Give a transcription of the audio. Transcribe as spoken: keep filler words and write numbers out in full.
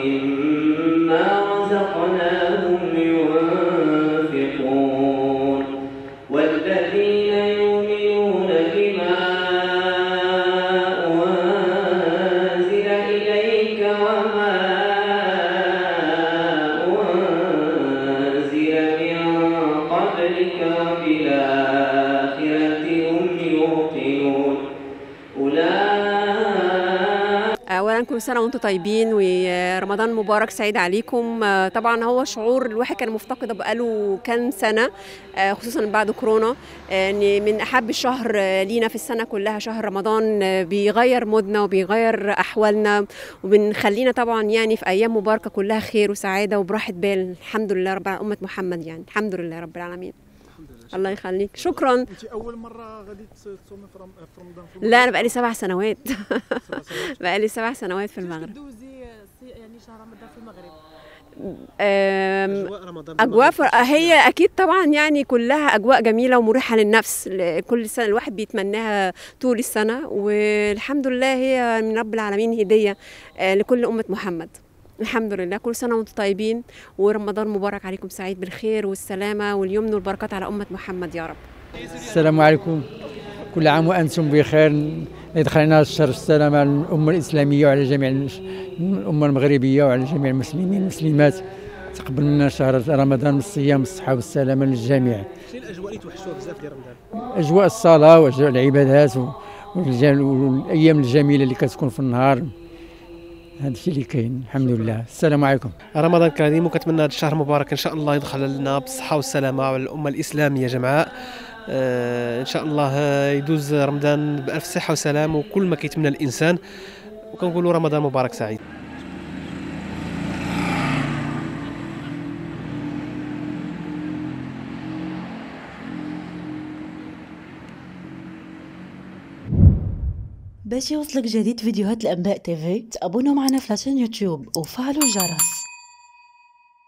ومما رزقناهم ينفقون والذين يؤمنون بما أنزل إليك وما أنزل من قبلك وبالآخرة هم يوقنون أولئك. أولا كل سنة وانتم طيبين ورمضان مبارك سعيد عليكم. طبعا هو شعور الواحد كان مفتقده بقاله كام سنة، خصوصا بعد كورونا، ان من أحب الشهر لينا في السنة كلها شهر رمضان، بيغير مودنا وبيغير أحوالنا وبنخلينا طبعا يعني في أيام مباركة كلها خير وسعادة وبراحة بال. الحمد لله رب أمة محمد، يعني الحمد لله رب العالمين. الله يخليك، شكرا. انت اول مره غادي تصومي في رمضان؟ لا انا بقالي سبع سنوات بقالي سبع سنوات في المغرب. دوزي يعني شهر رمضان في المغرب، اجواء رمضان، اجواء هي اكيد طبعا يعني كلها اجواء جميله ومريحه للنفس، كل سنه الواحد بيتمناها طول السنه، والحمد لله هي من رب العالمين هديه لكل امه محمد. الحمد لله، كل سنة وانتم طيبين ورمضان مبارك عليكم سعيد بالخير والسلامة واليمن والبركات على أمة محمد يا رب. السلام عليكم، كل عام وأنتم بخير، يدخلنا الشهر السلام على الأمة الإسلامية وعلى جميع الأمة المغربية وعلى جميع المسلمين والمسلمات. تقبل منا شهر رمضان بالصيام بالصحة والسلامة للجميع. شنو الأجواء اللي توحشوها بزاف ديال رمضان؟ أجواء الصلاة وأجواء العبادات والأيام الجميلة اللي كتكون في النهار، هذا الشيء اللي كاين الحمد لله. السلام عليكم، رمضان كريم، وكنتمنى هذا الشهر المبارك ان شاء الله يدخل لنا بالصحه والسلامه على الامه الاسلاميه جمعاء. آه ان شاء الله يدوز رمضان بالف صحه وسلام وكل ما كيتمنى الانسان، وكنقولوا رمضان مبارك سعيد. باش يوصلك جديد فيديوهات الأنباء تيفي، تابونا معنا في لاشين يوتيوب وفعلوا الجرس.